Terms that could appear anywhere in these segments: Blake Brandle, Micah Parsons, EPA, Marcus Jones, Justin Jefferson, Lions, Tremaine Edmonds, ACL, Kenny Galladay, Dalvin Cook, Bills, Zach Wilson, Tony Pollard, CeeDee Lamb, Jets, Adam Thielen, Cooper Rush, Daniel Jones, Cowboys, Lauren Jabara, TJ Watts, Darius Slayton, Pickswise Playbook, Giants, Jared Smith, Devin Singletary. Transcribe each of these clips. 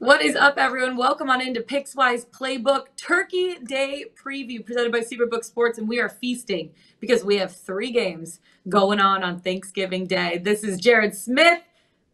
What is up, everyone? Welcome on into Pickswise Playbook Turkey Day Preview presented by Superbook Sports, and we are feasting because we have three games going on Thanksgiving Day. This is Jared Smith,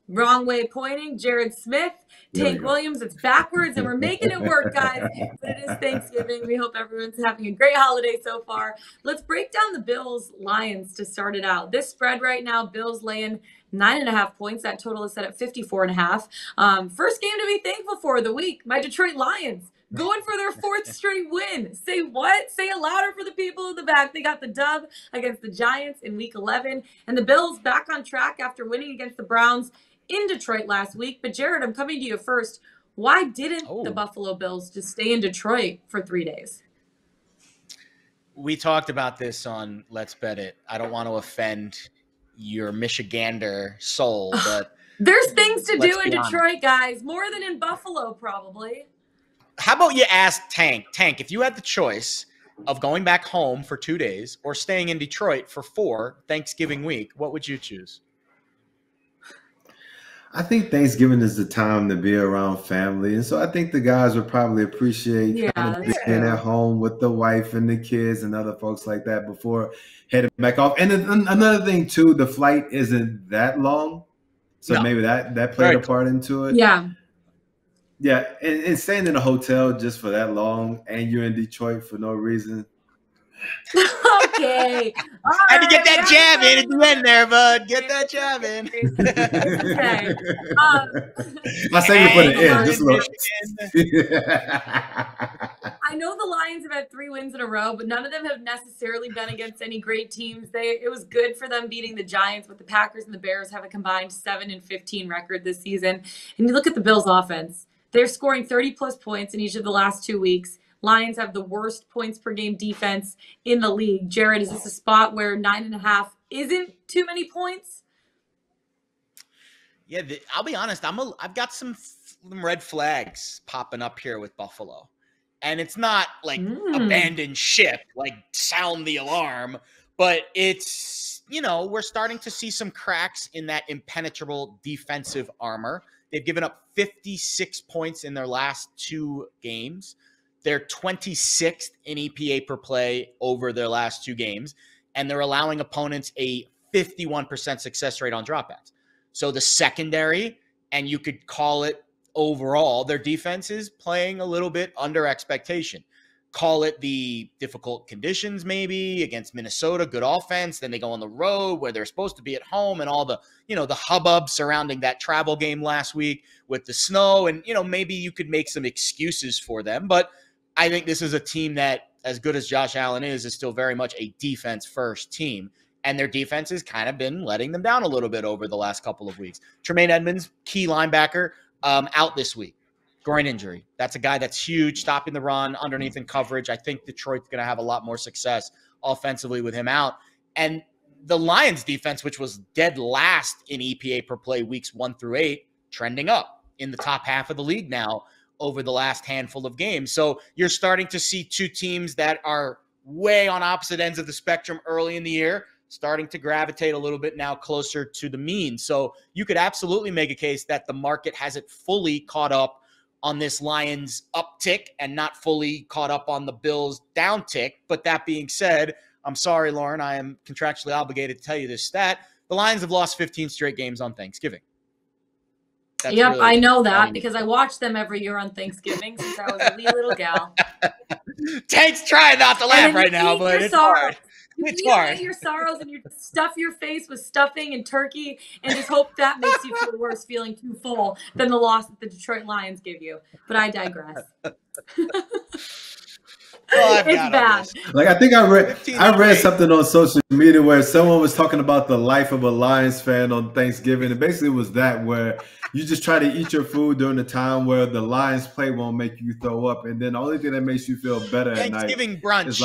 wrong way pointing, Jared Smith, Tank Williams. It's backwards, and we're making it work, guys, but it is Thanksgiving. We hope everyone's having a great holiday so far. Let's break down the Bills Lions to start it out. This spread right now, Bills laying 9.5 points. That total is set at 54.5. First game to be thankful for of the week. My Detroit Lions going for their fourth straight win. Say what? Say it louder for the people in the back. They got the dub against the Giants in Week 11. And the Bills back on track after winning against the Browns in Detroit last week. But, Jared, I'm coming to you first. Why didn't the Buffalo Bills just stay in Detroit for 3 days? We talked about this on Let's Bet It. I don't want to offend your Michigander soul, but there's things to do in Detroit, guys, more than in Buffalo, probably. How about you ask Tank? Tank, if you had the choice of going back home for 2 days or staying in Detroit for four Thanksgiving week, what would you choose? I think Thanksgiving is the time to be around family. And so I think the guys would probably appreciate being at home with the wife and the kids and other folks like that before heading back off. And another thing, too, the flight isn't that long. So maybe that played a part into it. Yeah. Yeah. And staying in a hotel just for that long and you're in Detroit for no reason. Okay. Had to get that jab in at the end there, bud. Get that jab in. Okay. I'll save it for the end. Just look. I know the Lions have had three wins in a row, but none of them have necessarily been against any great teams. It was good for them beating the Giants, but the Packers and the Bears have a combined 7-15 record this season. And you look at the Bills' offense. They're scoring 30-plus points in each of the last 2 weeks. Lions have the worst points per game defense in the league. Jared, is this a spot where 9.5 isn't too many points? Yeah, I'll be honest. I've got some red flags popping up here with Buffalo. And it's not like abandoned ship, like sound the alarm. But it's, you know, we're starting to see some cracks in that impenetrable defensive armor. They've given up 56 points in their last two games. They're 26th in EPA per play over their last two games, and they're allowing opponents a 51% success rate on dropbacks. So the secondary, and you could call it overall, their defense is playing a little bit under expectation. Call it the difficult conditions maybe against Minnesota, good offense. Then they go on the road where they're supposed to be at home and all the, you know, the hubbub surrounding that travel game last week with the snow. And, you know, maybe you could make some excuses for them, but I think this is a team that, as good as Josh Allen is still very much a defense-first team. And their defense has kind of been letting them down a little bit over the last couple of weeks. Tremaine Edmonds, key linebacker, out this week. Groin injury. That's a guy that's huge, stopping the run, underneath in coverage. I think Detroit's going to have a lot more success offensively with him out. And the Lions' defense, which was dead last in EPA per play weeks 1 through 8, trending up in the top half of the league now over the last handful of games. So you're starting to see two teams that are way on opposite ends of the spectrum early in the year, starting to gravitate a little bit now closer to the mean. So you could absolutely make a case that the market hasn't fully caught up on this Lions uptick and not fully caught up on the Bills downtick. But that being said, I'm sorry, Lauren, I am contractually obligated to tell you this stat. The Lions have lost 15 straight games on Thanksgiving. That's really I know that because I watch them every year on Thanksgiving since I was a wee little gal. Tank's trying not to laugh right now, but it's hard. It's hard. You eat your sorrows and you stuff your face with stuffing and turkey and just hope that makes you feel worse, feeling too full than the loss that the Detroit Lions give you. But I digress. Oh, it's bad. Like I read something on social media where someone was talking about the life of a Lions fan on Thanksgiving, and basically it was that where you just try to eat your food during the time where the Lions play won't make you throw up, and then the only thing that makes you feel better at night is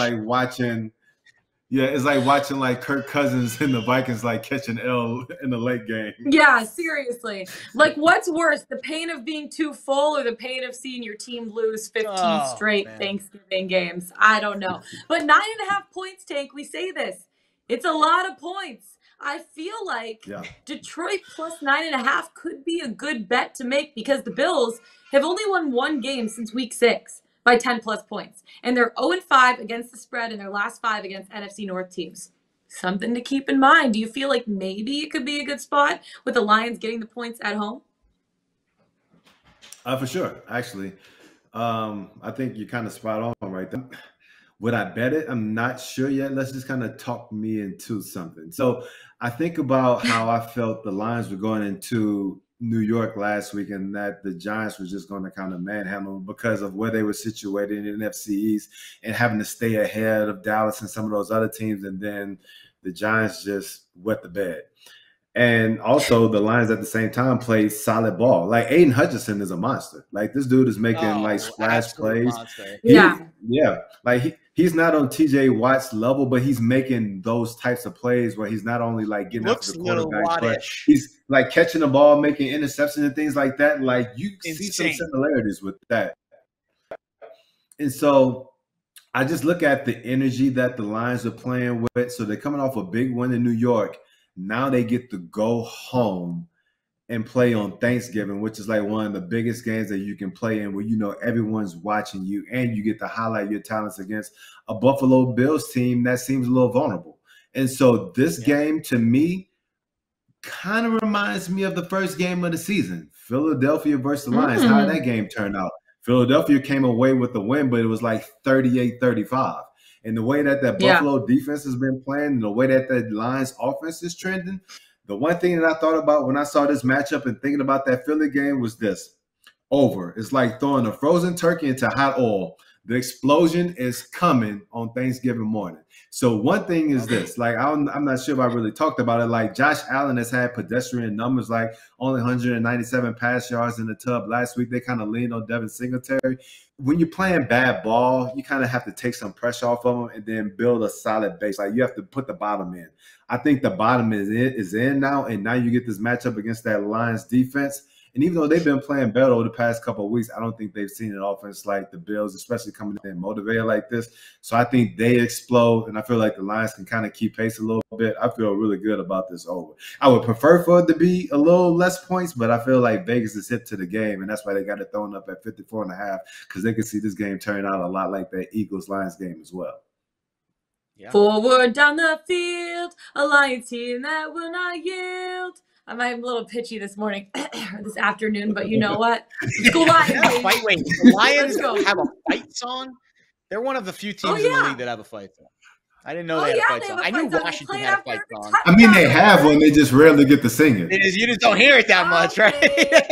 like watching, like Kirk Cousins and the Vikings like catching L in the late game. Yeah, seriously. Like, what's worse, the pain of being too full or the pain of seeing your team lose 15 straight Thanksgiving games? I don't know. But 9.5 points, Tank, we say this. It's a lot of points. I feel like Detroit plus 9.5 could be a good bet to make because the Bills have only won one game since week 6 by 10-plus points. And they're 0-5 against the spread in their last 5 against NFC North teams. Something to keep in mind. Do you feel like maybe it could be a good spot with the Lions getting the points at home? For sure, actually. I think you're kind of spot on right there. Would I bet it? I'm not sure yet. Let's just kind of talk me into something. So I think about how I felt the Lions were going into New York last week and that the Giants were just going to kind of manhandle because of where they were situated in the NFC East and having to stay ahead of Dallas and some of those other teams. And then the Giants just wet the bed. And also the Lions at the same time play solid ball. Like Aiden Hutchinson is a monster. Like this dude is making like splash plays. Like he's not on TJ Watts level, but he's making those types of plays where he's not only like getting up to the quarterback, but he's like catching the ball, making interceptions and things like that. Like you see some similarities with that. And so I just look at the energy that the Lions are playing with. So they're coming off a big win in New York. Now they get to go home and play on Thanksgiving, which is like one of the biggest games that you can play in where you know everyone's watching you and you get to highlight your talents against a Buffalo Bills team that seems a little vulnerable. And so this game to me kind of reminds me of the first game of the season, Philadelphia versus the Lions. How did that game turn out? Philadelphia came away with the win, but it was like 38-35. And the way that Buffalo defense has been playing and the way that the Lions offense is trending, the one thing that I thought about when I saw this matchup and thinking about that Philly game was this. Over. It's like throwing a frozen turkey into hot oil. The explosion is coming on Thanksgiving morning. So one thing is this, like I'm not sure if I really talked about it. Like Josh Allen has had pedestrian numbers, like only 197 pass yards in the tub last week. They kind of leaned on Devin Singletary. When you're playing bad ball, you kind of have to take some pressure off of them and then build a solid base. Like you have to put the bottom in. I think the bottom is in now, and now you get this matchup against that Lions defense. And even though they've been playing better over the past couple of weeks, I don't think they've seen an offense like the Bills, especially coming in motivated like this. So I think they explode, and I feel like the Lions can kind of keep pace a little bit. I feel really good about this over. I would prefer for it to be a little less points, but I feel like Vegas is hip to the game, and that's why they got it thrown up at 54.5 because they can see this game turn out a lot like that Eagles-Lions game as well. Yeah. Forward down the field, a Lions team that will not yield. I'm a little pitchy this morning, or this afternoon, but you know what? Go Lions! Wait, the Lions have a fight song? They're one of the few teams in the league that have a fight song. I didn't know they had a fight song. I knew Washington had a fight song. I mean, they have one. They just rarely get to sing it. You just don't hear it that much, right?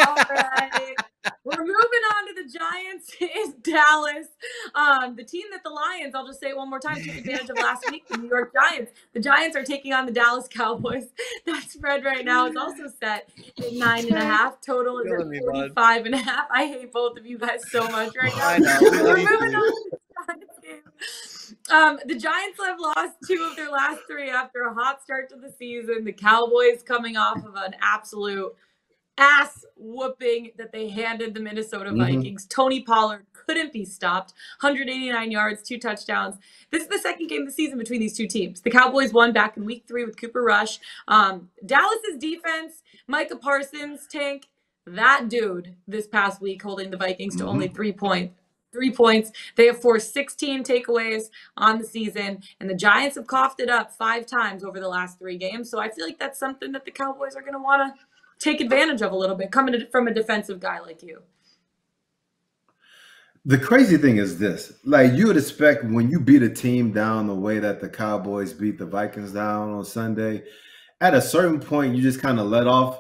All right. We're moving on to the Giants is Dallas. The team that the Lions, I'll just say it one more time, took advantage of last week, the New York Giants. The Giants are taking on the Dallas Cowboys. That spread right now is also set at 9.5. Total is at 45.5. I hate both of you guys so much right now. I know. We're moving on to the Giants game. The Giants have lost 2 of their last 3 after a hot start to the season. The Cowboys coming off of an absolute ass whooping that they handed the Minnesota Vikings. Tony Pollard couldn't be stopped. 189 yards, 2 touchdowns. This is the second game of the season between these two teams. The Cowboys won back in week 3 with Cooper Rush. Dallas's defense, Micah Parsons, Tank, that dude this past week holding the Vikings to only 3 points. They have forced 16 takeaways on the season, and the Giants have coughed it up 5 times over the last 3 games. So I feel like that's something that the Cowboys are going to want to take advantage of a little bit, coming from a defensive guy like you. The crazy thing is this, like you would expect when you beat a team down the way that the Cowboys beat the Vikings down on Sunday, at a certain point, you just kind of let off.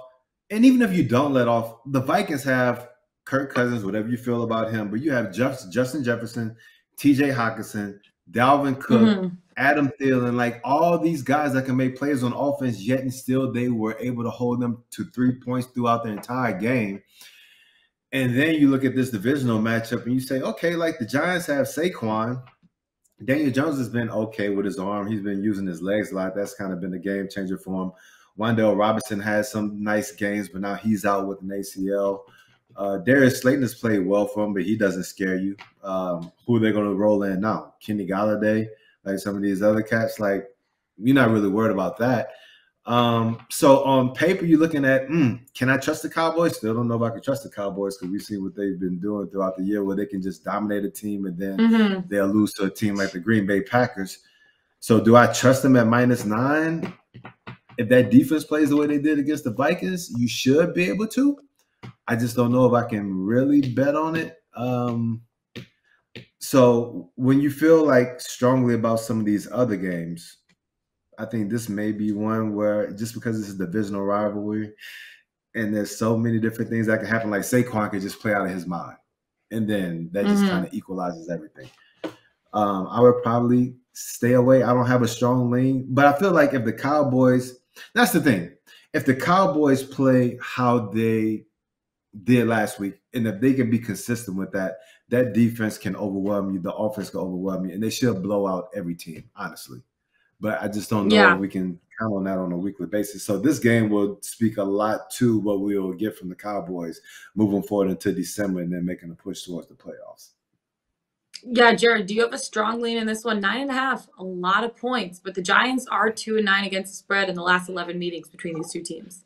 And even if you don't let off, the Vikings have Kirk Cousins, whatever you feel about him, but you have Justin Jefferson, TJ Hockenson, Dalvin Cook, Adam Thielen, like all these guys that can make plays on offense, yet and still they were able to hold them to 3 points throughout the entire game. And then you look at this divisional matchup and you say, okay, like the Giants have Saquon. Daniel Jones has been okay with his arm. He's been using his legs a lot. That's kind of been a game changer for him. Wan'Dale Robinson has some nice games, but now he's out with an ACL. Darius Slayton has played well for him, but he doesn't scare you. Who are they going to roll in now? Kenny Galladay, like some of these other cats? Like, you're not really worried about that. So on paper, you're looking at, can I trust the Cowboys? Still don't know if I can trust the Cowboys because we've seen what they've been doing throughout the year where they can just dominate a team and then they'll lose to a team like the Green Bay Packers. So do I trust them at -9? If that defense plays the way they did against the Vikings, you should be able to. I just don't know if I can really bet on it. So when you feel like strongly about some of these other games, I think this may be one where just because this is divisional rivalry and there's so many different things that can happen, like Saquon could just play out of his mind. And then that just kind of equalizes everything. I would probably stay away. I don't have a strong lean, but I feel like if the Cowboys, that's the thing. If the Cowboys play how they did last week, and if they can be consistent with that, that defense can overwhelm you. The offense can overwhelm you, and they should blow out every team, honestly. But I just don't know if we can count on that on a weekly basis. So this game will speak a lot to what we will get from the Cowboys moving forward into December and then making a push towards the playoffs. Yeah, Jared, do you have a strong lean in this one? 9.5, a lot of points. But the Giants are 2-9 against the spread in the last 11 meetings between these two teams.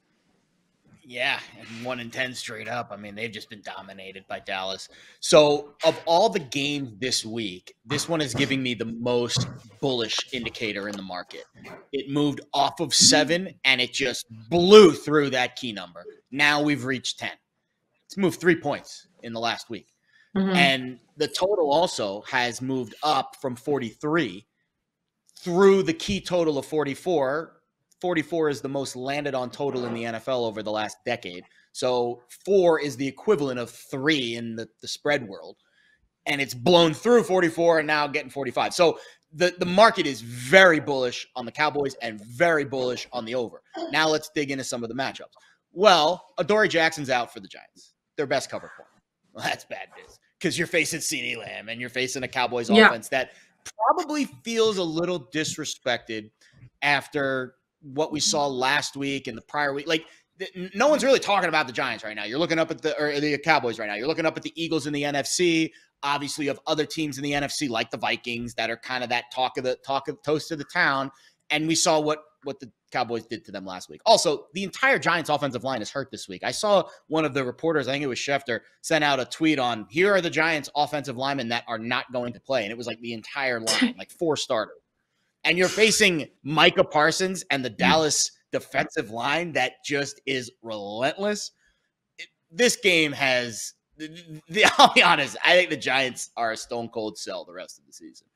Yeah, and 1-10 straight up. I mean, they've just been dominated by Dallas. So of all the games this week, this one is giving me the most bullish indicator in the market. It moved off of 7, and it just blew through that key number. Now we've reached 10. It's moved 3 points in the last week. And the total also has moved up from 43 through the key total of 44. 44 is the most landed on total in the NFL over the last decade. So 4 is the equivalent of 3 in the spread world. And it's blown through 44 and now getting 45. So the market is very bullish on the Cowboys and very bullish on the over. Now let's dig into some of the matchups. Well, Adoree Jackson's out for the Giants. Their best cover point. Well, that's bad news because you're facing CeeDee Lamb and you're facing a Cowboys offense that probably feels a little disrespected after what we saw last week and the prior week. Like no one's really talking about the Giants right now. You're looking up at the Cowboys right now. You're looking up at the Eagles in the NFC, obviously of other teams in the NFC, like the Vikings that are kind of that toast of the town. And we saw what the Cowboys did to them last week. Also, the entire Giants offensive line is hurt this week. I saw one of the reporters, I think it was Schefter, sent out a tweet on, here are the Giants offensive linemen that are not going to play. And it was like the entire line, like 4 starters. And you're facing Micah Parsons and the Dallas defensive line that just is relentless. This game has, I'll be honest, I think the Giants are a stone cold sell the rest of the season.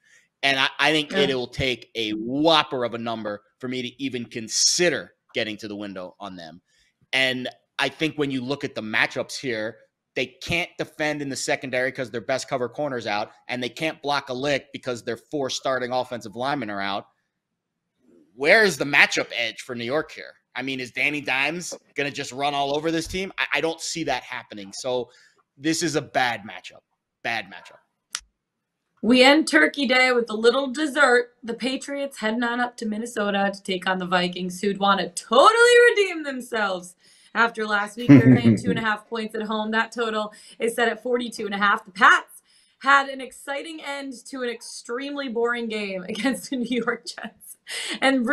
And I think it will take a whopper of a number for me to even consider getting to the window on them. And I think when you look at the matchups here, they can't defend in the secondary because their best cover corner's out, and they can't block a lick because their 4 starting offensive linemen are out. Where is the matchup edge for New York here? I mean, is Danny Dimes going to just run all over this team? I don't see that happening. So this is a bad matchup, We end Turkey Day with a little dessert. The Patriots heading on up to Minnesota to take on the Vikings, who'd want to totally redeem themselves after last week. They're laying 2.5 points at home. That total is set at 42.5. The Pats had an exciting end to an extremely boring game against the New York Jets. And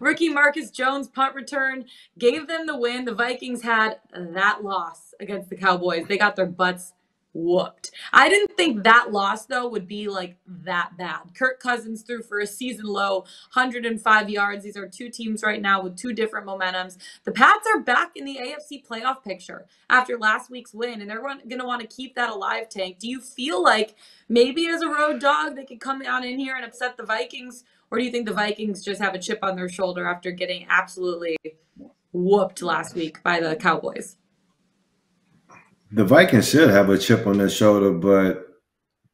rookie Marcus Jones' punt return gave them the win. The Vikings had that loss against the Cowboys. They got their butts whooped. I didn't think that loss, though, would be like that bad. Kirk Cousins threw for a season low 105 yards. These are two teams right now with two different momentums. The Pats are back in the AFC playoff picture after last week's win, and they're going to want to keep that alive, Tank. Do you feel like maybe as a road dog they could come down in here and upset the Vikings, or do you think the Vikings just have a chip on their shoulder after getting absolutely whooped last week by the Cowboys? The Vikings should have a chip on their shoulder, but,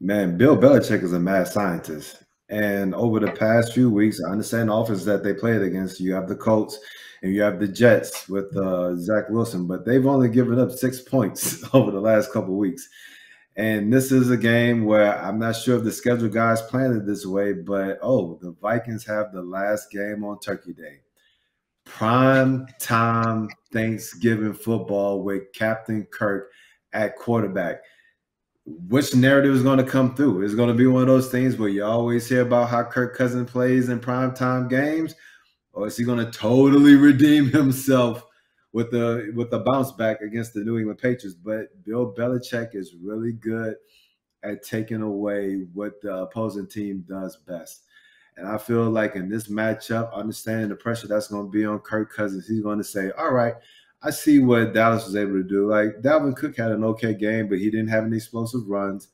man, Bill Belichick is a mad scientist. And over the past few weeks, I understand the offense that they played against. You have the Colts and you have the Jets with Zach Wilson, but they've only given up 6 points over the last couple of weeks. And this is a game where I'm not sure if the schedule guys planned it this way, but, oh, the Vikings have the last game on Turkey Day. Prime time Thanksgiving football with Captain Kirk at quarterback. Which narrative is going to come through? It's going to be one of those things where you always hear about how Kirk Cousins plays in primetime games, Or is he going to totally redeem himself with a bounce back against the New England Patriots? But Bill Belichick is really good at taking away what the opposing team does best. And I feel like in this matchup, understanding the pressure that's going to be on Kirk Cousins, he's going to say, all right, I see what Dallas was able to do. Like, Dalvin Cook had an okay game, but he didn't have any explosive runs.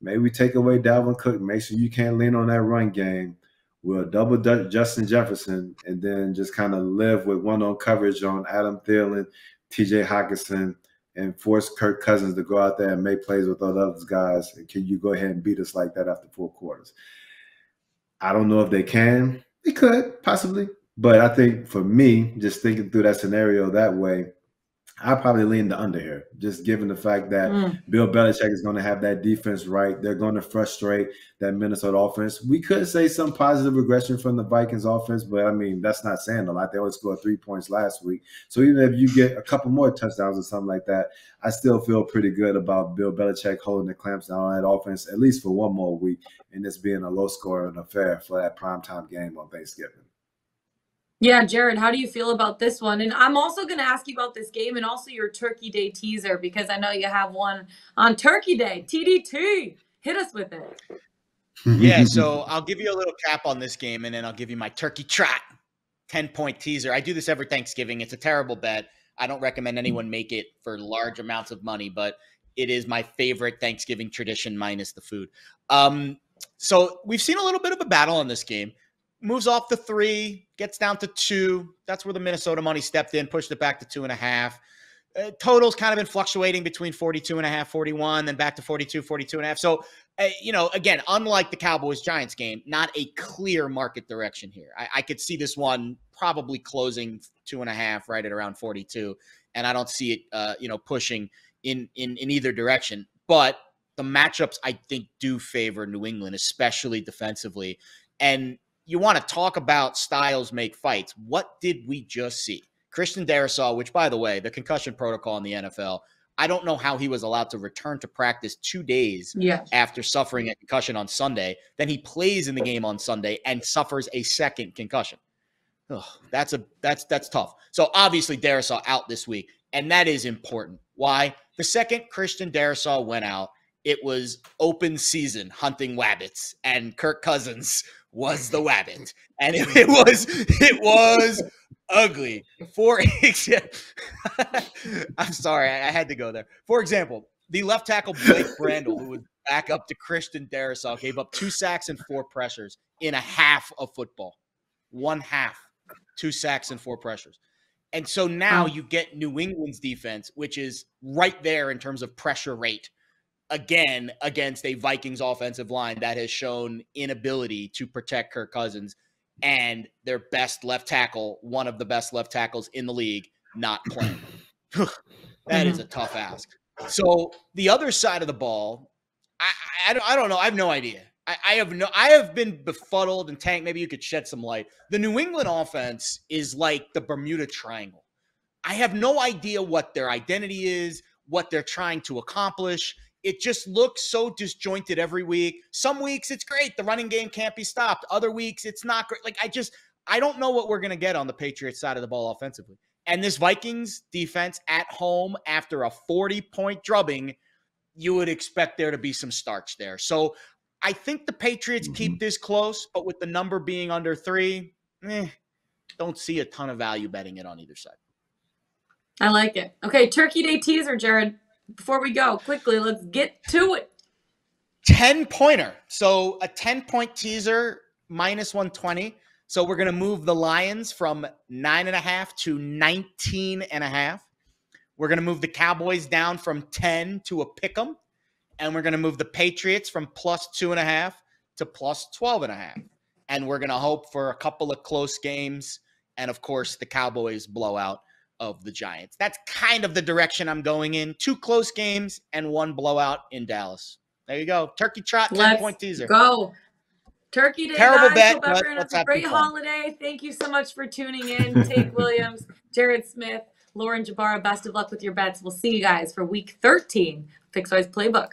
Maybe we take away Dalvin Cook, make sure you can't lean on that run game. We'll double Justin Jefferson and then just kind of live with one-on coverage on Adam Thielen, TJ Hockenson, and force Kirk Cousins to go out there and make plays with all those guys. And can you go ahead and beat us like that after four quarters? I don't know if they can. They could, possibly. But I think for me, just thinking through that scenario that way, I probably lean the under here, just given the fact that Bill Belichick is going to have that defense right. They're going to frustrate that Minnesota offense. We could say some positive regression from the Vikings offense, but, I mean, that's not saying a lot. They only scored 3 points last week. So even if you get a couple more touchdowns or something like that, I still feel pretty good about Bill Belichick holding the clamps down on that offense, at least for one more week, and this being a low-scoring affair for that primetime game on Thanksgiving. Yeah, Jared, how do you feel about this one? And I'm also going to ask you about this game and also your Turkey Day teaser, because I know you have one on Turkey Day. TDT, hit us with it. Yeah, so I'll give you a little cap on this game, and then I'll give you my Turkey Trot 10-point teaser. I do this every Thanksgiving. It's a terrible bet. I don't recommend anyone make it for large amounts of money, but it is my favorite Thanksgiving tradition minus the food. So we've seen a little bit of a battle in this game. Moves off the 3, gets down to 2. That's where the Minnesota money stepped in, pushed it back to 2.5. Total's kind of been fluctuating between 42.5, 41, then back to 42, 42.5. So, you know, again, unlike the Cowboys-Giants game, not a clear market direction here. I could see this one probably closing 2.5 right at around 42, and I don't see it, you know, pushing in either direction. But the matchups, I think, do favor New England, especially defensively. And you want to talk about styles make fights. What did we just see? Christian Darrisaw, which, by the way, the concussion protocol in the NFL, I don't know how he was allowed to return to practice 2 days after suffering a concussion on Sunday. Then he plays in the game on Sunday and suffers a second concussion. Ugh, that's tough. So obviously Darrisaw out this week, and that is important. Why? The second Christian Darrisaw went out, it was open season hunting wabbits, and Kirk Cousins was the wabbit, and it was ugly. For example, I'm sorry, I had to go there. For example, the left tackle Blake Brandle, who would back up to Christian Darrisaw, gave up 2 sacks and 4 pressures in a half of football. One half, 2 sacks and 4 pressures. And so now you get New England's defense, which is right there in terms of pressure rate, again, against a Vikings offensive line that has shown inability to protect Kirk Cousins, and their best left tackle, one of the best left tackles in the league, not playing. That is a tough ask. So the other side of the ball, I don't know. I have no idea. I have been befuddled, and Tank, maybe you could shed some light. The New England offense is like the Bermuda Triangle. I have no idea what their identity is, what they're trying to accomplish. It just looks so disjointed every week. Some weeks it's great. The running game can't be stopped. Other weeks it's not great. Like, I don't know what we're going to get on the Patriots side of the ball offensively. And this Vikings defense at home after a 40-point drubbing, you would expect there to be some starch there. So I think the Patriots keep this close, but with the number being under 3, don't see a ton of value betting it on either side. I like it. Okay, Turkey Day teaser, Jared. Before we go, quickly, let's get to it. 10-pointer. So a 10-point teaser, minus 120. So we're going to move the Lions from 9.5 to 19.5. We're going to move the Cowboys down from 10 to a pick 'em. And we're going to move the Patriots from plus 2.5 to plus 12.5. And we're going to hope for a couple of close games. And, of course, the Cowboys blowout of the Giants. That's kind of the direction I'm going in. 2 close games and 1 blowout in Dallas. There you go. Turkey Trot, 10-point teaser. Go. Turkey Day. Terrible bet. Hope everyone has a great holiday. Thank you so much for tuning in. Tank Williams, Jared Smith, Lauren Jabara. Best of luck with your bets. We'll see you guys for week 13, Pickswise Playbook.